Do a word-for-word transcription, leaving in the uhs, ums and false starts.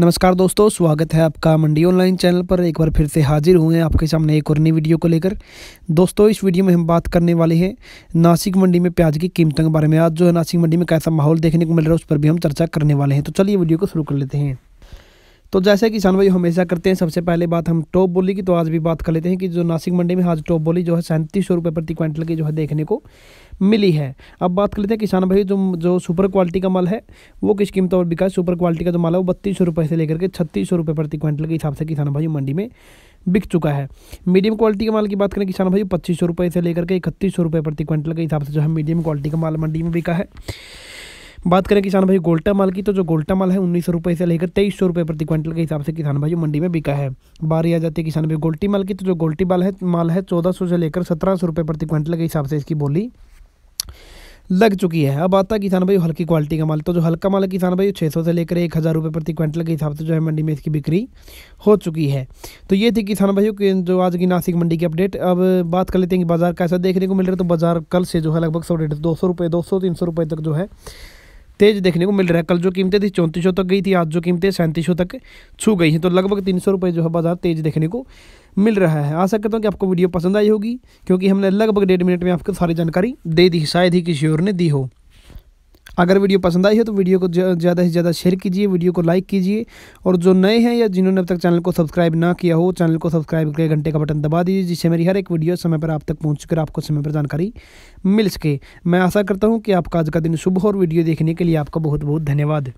नमस्कार दोस्तों, स्वागत है आपका मंडी ऑनलाइन चैनल पर। एक बार फिर से हाजिर हुए हैं आपके सामने एक और नई वीडियो को लेकर। दोस्तों, इस वीडियो में हम बात करने वाले हैं नासिक मंडी में प्याज की कीमतों के बारे में। आज जो है नासिक मंडी में कैसा माहौल देखने को मिल रहा है उस पर भी हम चर्चा करने वाले हैं। तो चलिए वीडियो को शुरू कर लेते हैं। तो जैसे किसान भाई हमेशा करते हैं, सबसे पहले बात हम टॉप बोली की, तो आज भी बात कर लेते हैं कि जो नासिक मंडी में आज टॉप बोली जो है सैंतीस सौ रुपये प्रति क्विंटल की जो है देखने को मिली है। अब बात कर लेते हैं किसान भाई, जो जो सुपर क्वालिटी का माल है वो किस कीमतों पर बिका है। सुपर क्वालिटी का जो माल है वो बत्तीस सौ रुपये से लेकर के छत्तीस सौ रुपये प्रति क्विंटल के हिसाब से किसान भाई मंडी में बिक चुका है। मीडियम क्वालिटी के माल की बात करें किसान भाई, पच्चीस सौ रुपये से लेकर के इकतीस सौ रुपये प्रति क्विंटल के हिसाब से जो है मीडियम क्वालिटी का माल मंडी में बिका है। बात करें किसान भाई गोल्टा माल की, तो जो गोल्टा माल है उन्नीस सौ रुपये से लेकर तेईस सौ रुपये प्रति क्विंटल के हिसाब से किसान भाई मंडी में बिका है। बारी आ जाती है किसान भाई गोल्टी माल की, तो जो गोल्टी माल है माल है चौदह सौ से लेकर सत्रह सौ रुपये प्रति क्विंटल के हिसाब से इसकी बोली लग चुकी है। अब आता है किसान भाई हल्की क्वालिटी का माल, तो जो हल्का माल है किसान भाई छः सौ से लेकर एक हज़ार रुपये प्रति क्विंटल के हिसाब से जो है मंडी में इसकी बिक्री हो चुकी है। तो ये थी किसान भाइयों की जो आज की नासिक मंडी की अपडेट। अब बात कर लेते हैं कि बाजार कैसा देखने को मिल रहा है। तो बाजार कल से जो है लगभग सौ डेढ़ दो सौ रुपये दो सौ तीन सौ रुपये तक जो है तेज देखने को मिल रहा है। कल जो कीमतें थी चौंतीस सौ तक गई थी, आज जो कीमतें सैंतीस सौ तक छू गई हैं। तो लगभग तीन सौ रुपये जो है बाजार तेज देखने को मिल रहा है। आशा करता हूँ कि आपको वीडियो पसंद आई होगी, क्योंकि हमने लगभग डेढ़ मिनट में आपको सारी जानकारी दे दी, शायद ही किसी और ने दी हो। अगर वीडियो पसंद आई हो तो वीडियो को ज़्यादा से ज़्यादा शेयर कीजिए, वीडियो को लाइक कीजिए, और जो नए हैं या जिन्होंने अब तक चैनल को सब्सक्राइब ना किया हो, चैनल को सब्सक्राइब करके घंटे का बटन दबा दीजिए, जिससे मेरी हर एक वीडियो समय पर आप तक पहुंचकर आपको समय पर जानकारी मिल सके। मैं आशा करता हूं कि आपका आज का दिन शुभ हो, और वीडियो देखने के लिए आपका बहुत बहुत धन्यवाद।